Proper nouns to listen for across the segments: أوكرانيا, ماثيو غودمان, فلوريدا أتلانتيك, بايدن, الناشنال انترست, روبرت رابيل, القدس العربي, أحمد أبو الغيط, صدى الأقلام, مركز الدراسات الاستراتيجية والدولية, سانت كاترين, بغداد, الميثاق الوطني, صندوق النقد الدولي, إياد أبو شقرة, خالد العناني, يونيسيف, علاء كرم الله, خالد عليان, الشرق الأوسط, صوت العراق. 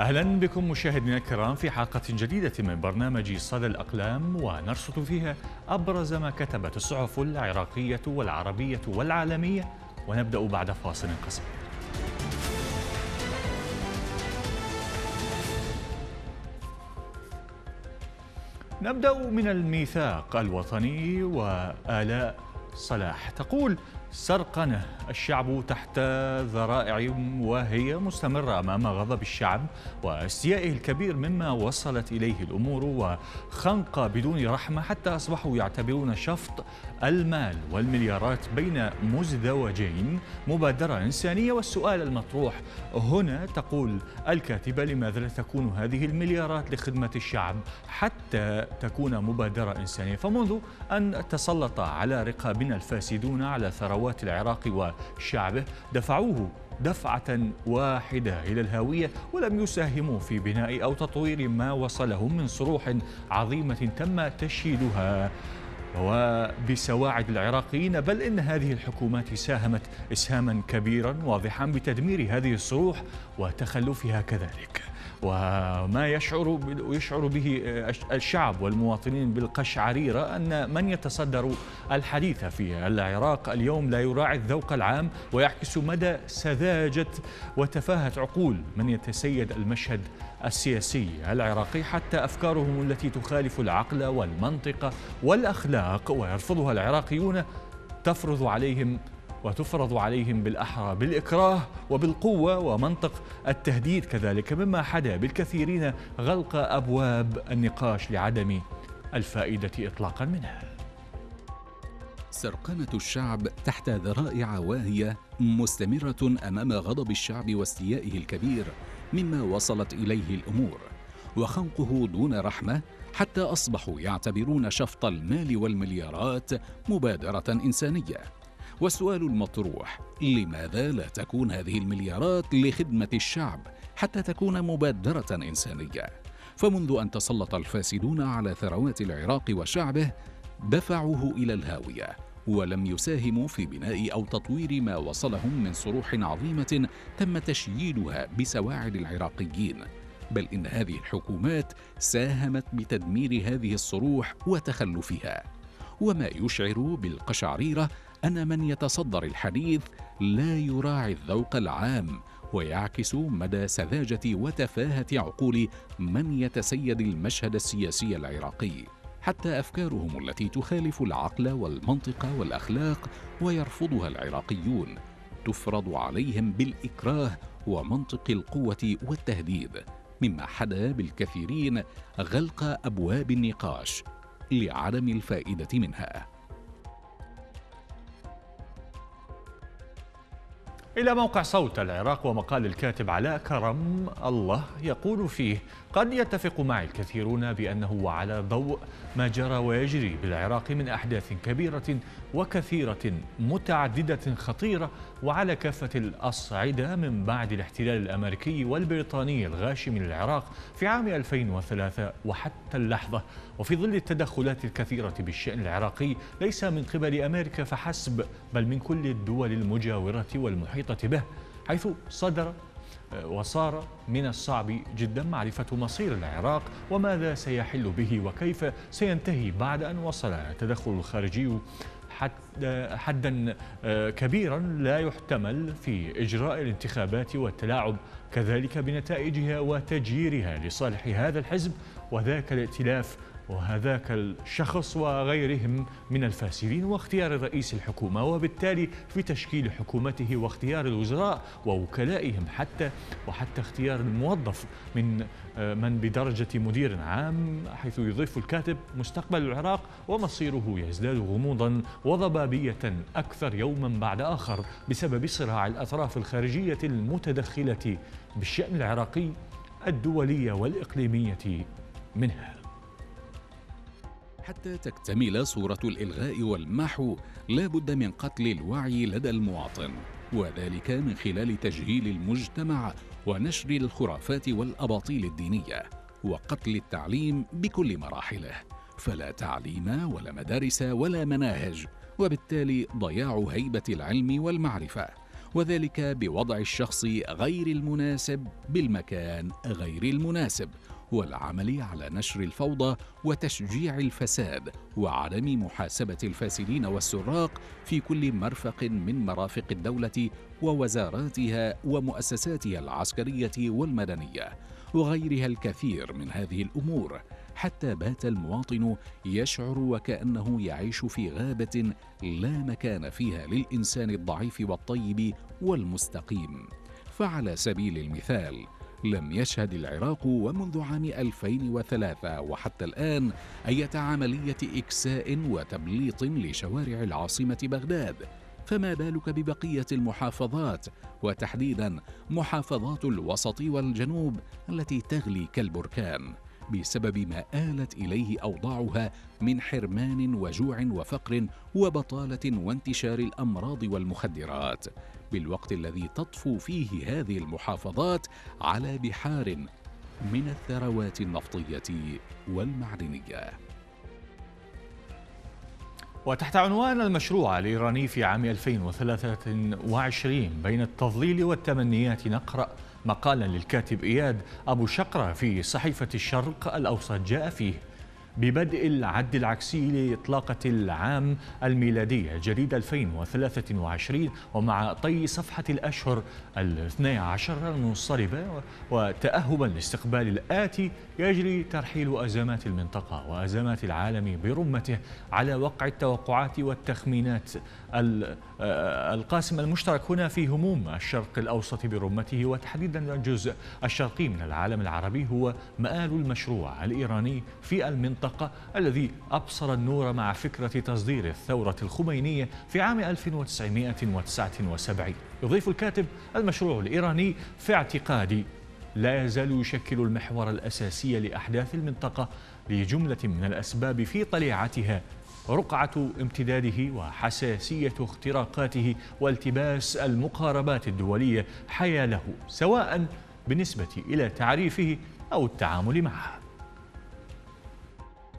أهلا بكم مشاهدينا الكرام في حلقة جديدة من برنامج صدى الأقلام، ونرصد فيها أبرز ما كتبت الصحف العراقية والعربية والعالمية، ونبدأ بعد فاصل قصير. نبدأ من الميثاق الوطني وآلاء صلاح. تقول: سرقنا الشعب تحت ذرائع وهي مستمرة أمام غضب الشعب واستيائه الكبير مما وصلت إليه الأمور، وخنقة بدون رحمة حتى أصبحوا يعتبرون شفط المال والمليارات بين مزدوجين مبادرة إنسانية. والسؤال المطروح هنا، تقول الكاتبة: لماذا لا تكون هذه المليارات لخدمة الشعب حتى تكون مبادرة إنسانية؟ فمنذ أن تسلط على رقابنا الفاسدون على ثروات العراق وشعبه، دفعوه دفعة واحدة إلى الهاوية، ولم يساهموا في بناء أو تطوير ما وصلهم من صروح عظيمة تم تشييدها وبسواعد العراقيين، بل إن هذه الحكومات ساهمت إسهاما كبيرا واضحا بتدمير هذه الصروح وتخلفها كذلك. وما يشعر به الشعب والمواطنين بالقشعريرة أن من يتصدر الحديث في العراق اليوم لا يراعي الذوق العام ويعكس مدى سذاجة وتفاهة عقول من يتسيد المشهد السياسي العراقي، حتى أفكارهم التي تخالف العقل والمنطق والأخلاق ويرفضها العراقيون تفرض عليهم بالأحرى بالإكراه وبالقوة ومنطق التهديد كذلك، مما حدا بالكثيرين غلق أبواب النقاش لعدم الفائدة إطلاقا منها. سرقنة الشعب تحت ذرائع واهية مستمرة أمام غضب الشعب واستيائه الكبير مما وصلت إليه الأمور، وخنقه دون رحمة حتى أصبحوا يعتبرون شفط المال والمليارات مبادرة إنسانية. والسؤال المطروح: لماذا لا تكون هذه المليارات لخدمة الشعب حتى تكون مبادرة إنسانية؟ فمنذ أن تسلط الفاسدون على ثروات العراق وشعبه، دفعوه إلى الهاوية، ولم يساهموا في بناء أو تطوير ما وصلهم من صروح عظيمة تم تشييدها بسواعد العراقيين، بل إن هذه الحكومات ساهمت بتدمير هذه الصروح وتخلفها. وما يشعر بالقشعريرة أن من يتصدر الحديث لا يراعي الذوق العام ويعكس مدى سذاجة وتفاهة عقول من يتسيد المشهد السياسي العراقي، حتى أفكارهم التي تخالف العقل والمنطق والأخلاق ويرفضها العراقيون تفرض عليهم بالإكراه ومنطق القوة والتهديد، مما حدا بالكثيرين غلق أبواب النقاش لعدم الفائدة منها. إلى موقع صوت العراق ومقال الكاتب علاء كرم الله، يقول فيه: قد يتفق معي الكثيرون بأنه وعلى ضوء ما جرى ويجري بالعراق من أحداث كبيرة وكثيرة متعددة خطيرة وعلى كافة الأصعدة من بعد الاحتلال الأمريكي والبريطاني الغاشم للعراق في عام 2003 وحتى اللحظة، وفي ظل التدخلات الكثيرة بالشأن العراقي ليس من قبل أمريكا فحسب، بل من كل الدول المجاورة والمحيطة به، حيث صدر وصار من الصعب جدا معرفة مصير العراق وماذا سيحل به وكيف سينتهي بعد أن وصل التدخل الخارجي حدا كبيرا لا يحتمل في إجراء الانتخابات والتلاعب كذلك بنتائجها وتجييرها لصالح هذا الحزب وذاك الائتلاف وهذاك الشخص وغيرهم من الفاسدين، واختيار رئيس الحكومة وبالتالي في تشكيل حكومته واختيار الوزراء ووكلائهم وحتى اختيار الموظف من بدرجة مدير عام، حيث يضيف الكاتب: مستقبل العراق ومصيره يزداد غموضا وضبابية أكثر يوما بعد آخر بسبب صراع الأطراف الخارجية المتدخلة بالشأن العراقي الدولية والإقليمية منها. حتى تكتمل صورة الإلغاء والمحو لا بد من قتل الوعي لدى المواطن، وذلك من خلال تجهيل المجتمع ونشر الخرافات والأباطيل الدينية وقتل التعليم بكل مراحله، فلا تعليم ولا مدارس ولا مناهج، وبالتالي ضياع هيبة العلم والمعرفة، وذلك بوضع الشخص غير المناسب بالمكان غير المناسب، والعمل على نشر الفوضى وتشجيع الفساد وعدم محاسبة الفاسدين والسراق في كل مرفق من مرافق الدولة ووزاراتها ومؤسساتها العسكرية والمدنية وغيرها الكثير من هذه الأمور، حتى بات المواطن يشعر وكأنه يعيش في غابة لا مكان فيها للإنسان الضعيف والطيب والمستقيم. فعلى سبيل المثال، لم يشهد العراق ومنذ عام 2003 وحتى الآن أي عملية إكساء وتبليط لشوارع العاصمة بغداد، فما بالك ببقية المحافظات، وتحديدا محافظات الوسط والجنوب التي تغلي كالبركان بسبب ما آلت إليه أوضاعها من حرمان وجوع وفقر وبطالة وانتشار الأمراض والمخدرات، بالوقت الذي تطفو فيه هذه المحافظات على بحار من الثروات النفطية والمعدنية. وتحت عنوان المشروع الإيراني في عام 2023 بين التضليل والتمنيات، نقرأ مقالا للكاتب إياد أبو شقرة في صحيفة الشرق الأوسط جاء فيه: ببدء العد العكسي لإطلاقة العام الميلادي جديد 2023 ومع طي صفحة الأشهر الاثني عشر المنصرمة وتأهبا لاستقبال الآتي، يجري ترحيل أزمات المنطقة وأزمات العالم برمته على وقع التوقعات والتخمينات القاسم المشترك هنا في هموم الشرق الأوسط برمته، وتحديدا الجزء الشرقي من العالم العربي هو مآل المشروع الإيراني في المنطقة الذي أبصر النور مع فكرة تصدير الثورة الخمينية في عام 1979. يضيف الكاتب: المشروع الإيراني في اعتقادي لا يزال يشكل المحور الأساسي لأحداث المنطقة لجملة من الأسباب في طليعتها رقعة امتداده وحساسية اختراقاته والتباس المقاربات الدولية حياله، سواء بالنسبة إلى تعريفه أو التعامل معه.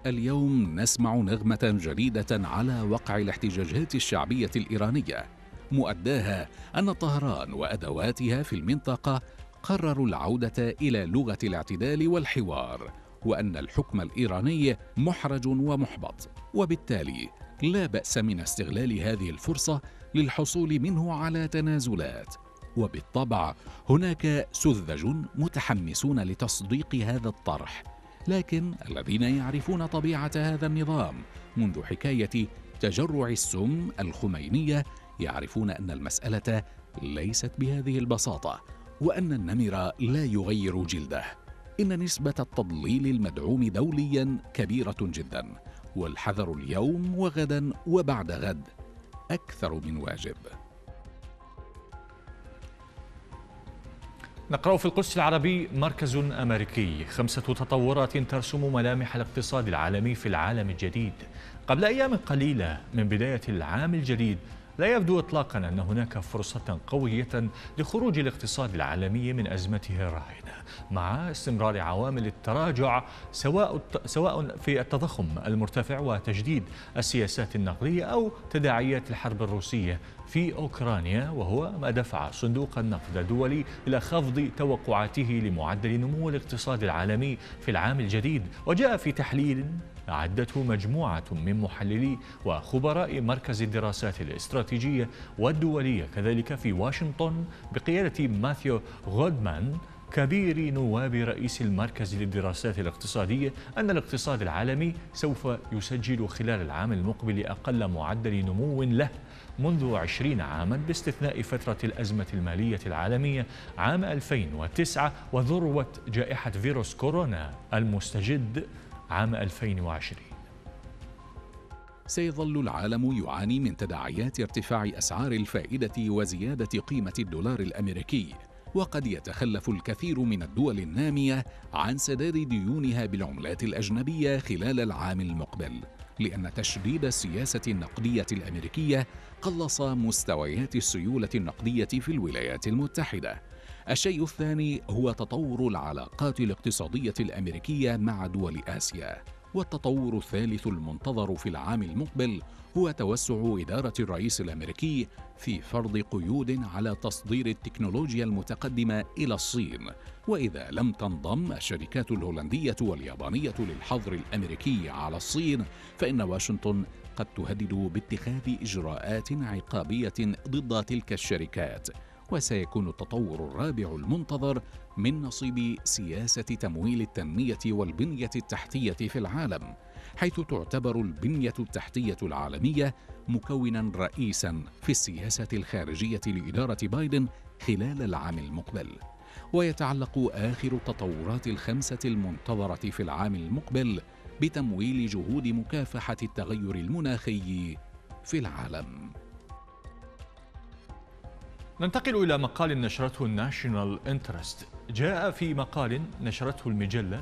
اليوم نسمع نغمة جديدة على وقع الاحتجاجات الشعبية الإيرانية، مؤداها أن طهران وأدواتها في المنطقة قرروا العودة إلى لغة الاعتدال والحوار، وأن الحكم الإيراني محرج ومحبط، وبالتالي لا بأس من استغلال هذه الفرصة للحصول منه على تنازلات. وبالطبع هناك سذج متحمسون لتصديق هذا الطرح، لكن الذين يعرفون طبيعة هذا النظام منذ حكاية تجرع السم الخمينية يعرفون أن المسألة ليست بهذه البساطة، وأن النمر لا يغير جلده. إن نسبة التضليل المدعوم دوليا كبيرة جدا، والحذر اليوم وغدا وبعد غد أكثر من واجب. نقرأ في القدس العربي: مركز أمريكي، 5 تطورات ترسم ملامح الاقتصاد العالمي في العالم الجديد. قبل أيام قليلة من بداية العام الجديد لا يبدو إطلاقا أن هناك فرصة قوية لخروج الاقتصاد العالمي من أزمته الراهنة مع استمرار عوامل التراجع، سواء في التضخم المرتفع وتجديد السياسات النقدية أو تداعيات الحرب الروسية في أوكرانيا، وهو ما دفع صندوق النقد الدولي إلى خفض توقعاته لمعدل نمو الاقتصاد العالمي في العام الجديد. وجاء في تحليل أعدته مجموعة من محللي وخبراء مركز الدراسات الاستراتيجية والدولية كذلك في واشنطن بقيادة ماثيو غودمان كبير نواب رئيس المركز للدراسات الاقتصادية أن الاقتصاد العالمي سوف يسجل خلال العام المقبل أقل معدل نمو له منذ 20 عاما، باستثناء فترة الأزمة المالية العالمية عام 2009 وذروة جائحة فيروس كورونا المستجد عام 2020. سيظل العالم يعاني من تداعيات ارتفاع أسعار الفائدة وزيادة قيمة الدولار الأمريكي، وقد يتخلف الكثير من الدول النامية عن سداد ديونها بالعملات الأجنبية خلال العام المقبل، لأن تشديد السياسة النقدية الأمريكية قلص مستويات السيولة النقدية في الولايات المتحدة. الشيء الثاني هو تطور العلاقات الاقتصادية الأمريكية مع دول آسيا، والتطور الثالث المنتظر في العام المقبل هو توسع إدارة الرئيس الأمريكي في فرض قيود على تصدير التكنولوجيا المتقدمة إلى الصين، وإذا لم تنضم الشركات الهولندية واليابانية للحظر الأمريكي على الصين فإن واشنطن قد تهدد باتخاذ إجراءات عقابية ضد تلك الشركات، وسيكون التطور الرابع المنتظر من نصيب سياسة تمويل التنمية والبنية التحتية في العالم، حيث تعتبر البنية التحتية العالمية مكونا رئيسا في السياسة الخارجية لإدارة بايدن خلال العام المقبل. ويتعلق آخر التطورات الخمسة المنتظرة في العام المقبل بتمويل جهود مكافحة التغير المناخي في العالم. ننتقل إلى مقال نشرته الناشنال انترست. جاء في مقال نشرته المجلة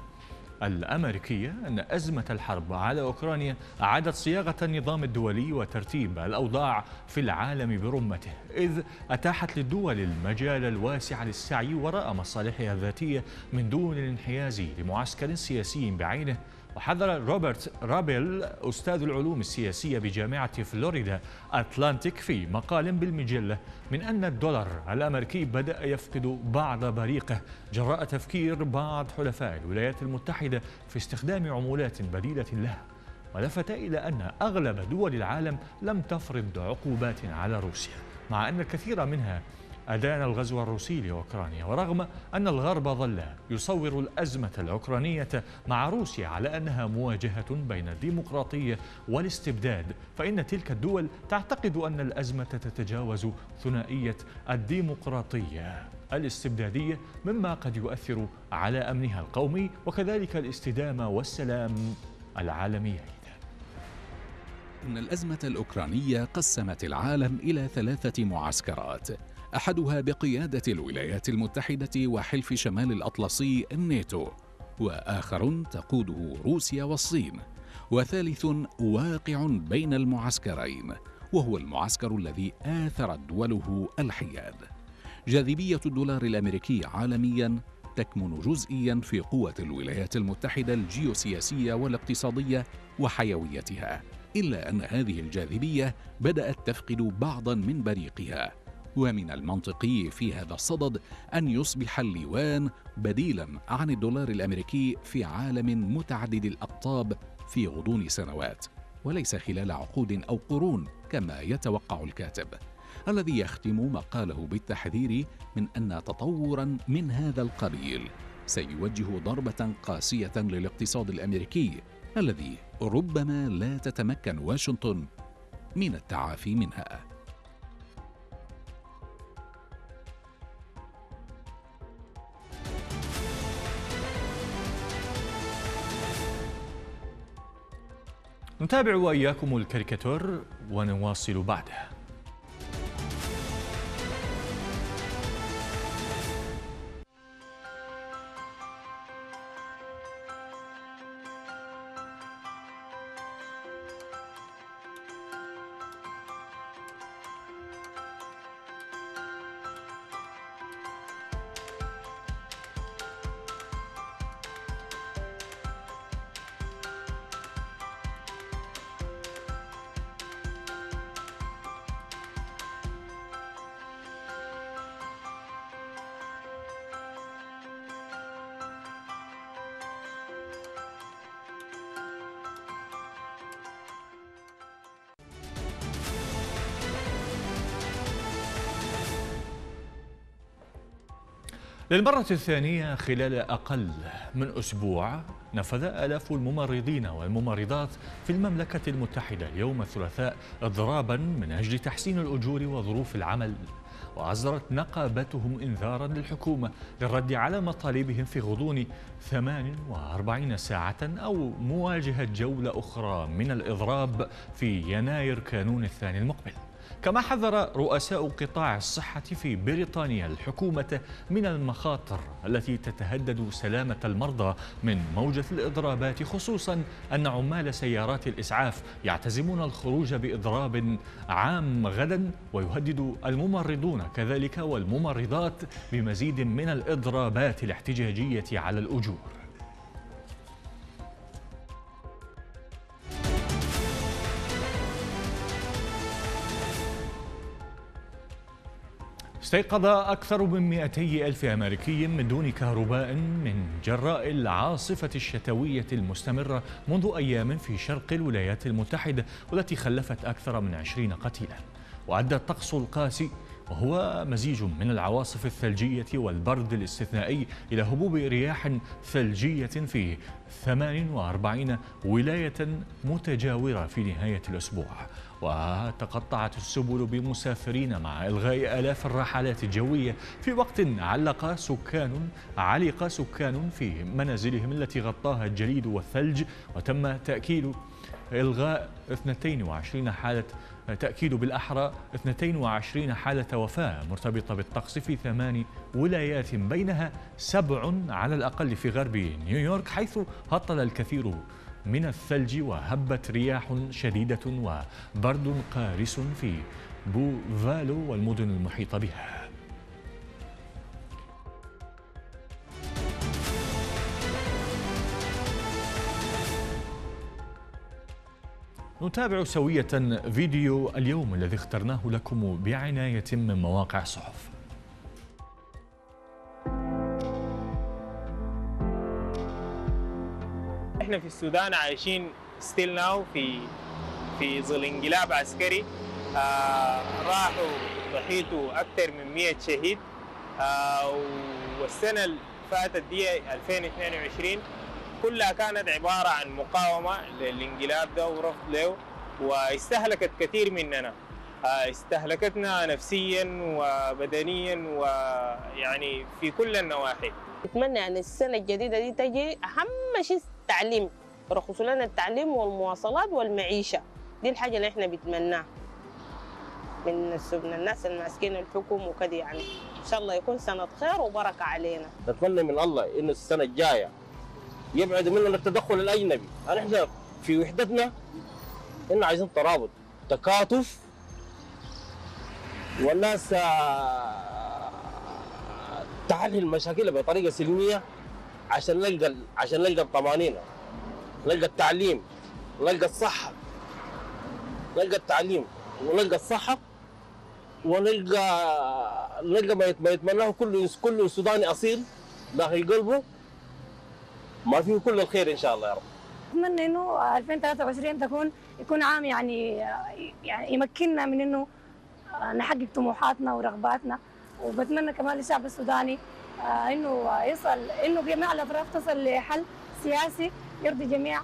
الأمريكية أن أزمة الحرب على أوكرانيا أعادت صياغة النظام الدولي وترتيب الأوضاع في العالم برمته، إذ أتاحت للدول المجال الواسع للسعي وراء مصالحها الذاتية من دون الانحياز لمعسكر سياسي بعينه. وحذر روبرت رابيل أستاذ العلوم السياسية بجامعة فلوريدا أتلانتيك في مقال بالمجلة من أن الدولار الأمريكي بدأ يفقد بعض بريقه جراء تفكير بعض حلفاء الولايات المتحدة في استخدام عمولات بديلة له، ولفت إلى أن أغلب دول العالم لم تفرض عقوبات على روسيا، مع أن الكثير منها أدان الغزو الروسي لأوكرانيا. ورغم أن الغرب ظل يصور الأزمة الأوكرانية مع روسيا على أنها مواجهة بين الديمقراطية والاستبداد، فإن تلك الدول تعتقد أن الأزمة تتجاوز ثنائية الديمقراطية الاستبدادية، مما قد يؤثر على أمنها القومي وكذلك الاستدامة والسلام العالميين. إن الأزمة الأوكرانية قسمت العالم إلى 3 معسكرات، أحدها بقيادة الولايات المتحدة وحلف شمال الأطلسي الناتو، وآخر تقوده روسيا والصين، وثالث واقع بين المعسكرين وهو المعسكر الذي آثرت دوله الحياد. جاذبية الدولار الأمريكي عالمياً تكمن جزئياً في قوة الولايات المتحدة الجيوسياسية والاقتصادية وحيويتها، إلا أن هذه الجاذبية بدأت تفقد بعضاً من بريقها، ومن المنطقي في هذا الصدد أن يصبح الليوان بديلاً عن الدولار الأمريكي في عالم متعدد الأقطاب في غضون سنوات، وليس خلال عقود أو قرون كما يتوقع الكاتب، الذي يختم مقاله بالتحذير من أن تطوراً من هذا القبيل سيوجه ضربة قاسية للاقتصاد الأمريكي الذي ربما لا تتمكن واشنطن من التعافي منها. نتابع وإياكم الكاريكاتور ونواصل بعدها. للمرة الثانية خلال أقل من أسبوع نفذ آلاف الممرضين والممرضات في المملكة المتحدة اليوم الثلاثاء اضرابا من أجل تحسين الأجور وظروف العمل، وأصدرت نقابتهم إنذارا للحكومة للرد على مطالبهم في غضون 48 ساعة أو مواجهة جولة أخرى من الإضراب في يناير كانون الثاني المقبل. كما حذر رؤساء قطاع الصحة في بريطانيا الحكومة من المخاطر التي تتهدد سلامة المرضى من موجة الإضرابات، خصوصا أن عمال سيارات الإسعاف يعتزمون الخروج بإضراب عام غدا، ويهدد الممرضون كذلك والممرضات بمزيد من الإضرابات الاحتجاجية على الأجور. استيقظ أكثر من 200,000 أمريكي من دون كهرباء من جراء العاصفة الشتوية المستمرة منذ أيام في شرق الولايات المتحدة، والتي خلفت أكثر من 20 قتيلا. وأدى الطقس القاسي، وهو مزيج من العواصف الثلجية والبرد الاستثنائي، إلى هبوب رياح ثلجية في 48 ولاية متجاورة في نهاية الأسبوع. وتقطعت السبل بمسافرين مع إلغاء آلاف الرحلات الجوية، في وقت علق سكان في منازلهم التي غطاها الجليد والثلج، وتم تأكيد إلغاء 22 حالة تأكيد بالأحرى 22 حالة وفاة مرتبطة بالطقس في 8 ولايات، بينها 7 على الأقل في غرب نيويورك، حيث هطل الكثير من الثلج وهبت رياح شديدة وبرد قارس في بوفالو والمدن المحيطة بها. نتابع سوية فيديو اليوم الذي اخترناه لكم بعناية من مواقع الصحف. احنا في السودان عايشين ستيل ناو في ظل انقلاب عسكري، راحوا ضحيتوا اكثر من 100 شهيد، والسنه اللي فاتت دي 2022 كلها كانت عباره عن مقاومه للانقلاب ده ورفض له، واستهلكت كثير مننا، استهلكتنا نفسيا وبدنيا ويعني في كل النواحي. اتمنى يعني السنه الجديده دي تجي اهم شيء التعليم، رخصوا لنا التعليم والمواصلات والمعيشه، دي الحاجه اللي احنا بنتمناها من الناس الماسكين الحكم وكده. يعني ان شاء الله يكون سنه خير وبركه علينا. نتمنى من الله ان السنه الجايه يبعد مننا التدخل الاجنبي، احنا في وحدتنا ان عايزين ترابط تكاتف، والناس تحل المشاكل بطريقه سلميه عشان نلقى الطمانينه، نلقى التعليم، نلقى الصحه، نلقى التعليم ونلقى الصحه، ونلقى ما يتمناه كل سوداني اصيل داخل قلبه، ما فيه كل الخير ان شاء الله يا رب. اتمنى انه 2023 يكون عام يعني يمكننا من انه نحقق طموحاتنا ورغباتنا، وبتمنى كمان للشعب السوداني انه جميع الاطراف تصل لحل سياسي يرضي جميع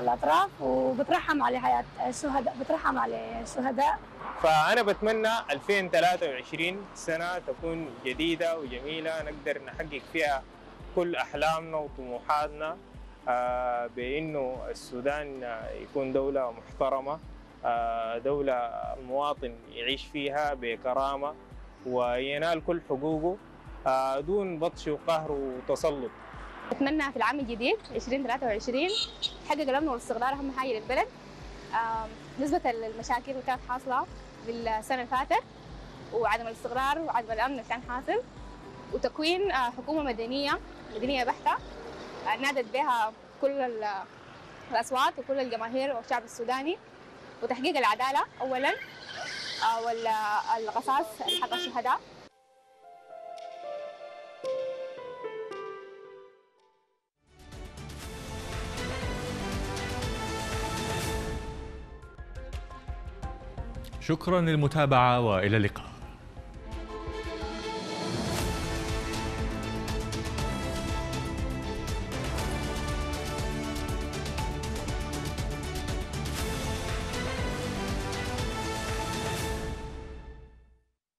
الاطراف، وبترحم على حياه الشهداء، بترحم على الشهداء. فانا بتمنى 2023 سنه تكون جديده وجميله نقدر نحقق فيها كل احلامنا وطموحاتنا، بانه السودان يكون دوله محترمه، دوله المواطن يعيش فيها بكرامه وينال كل حقوقه دون بطش وقهر وتسلط. أتمنى في العام الجديد 2023 حقق الأمن والاستقرار، أهم حاجة للبلد. نسبة المشاكل اللي كانت حاصلة في السنة اللي فاتت وعدم الاستقرار وعدم الأمن اللي كان حاصل، وتكوين حكومة مدنية بحتة نادت بها كل الأصوات وكل الجماهير والشعب السوداني، وتحقيق العدالة أولاً والقصاص حق الشهداء. شكرا للمتابعة وإلى اللقاء.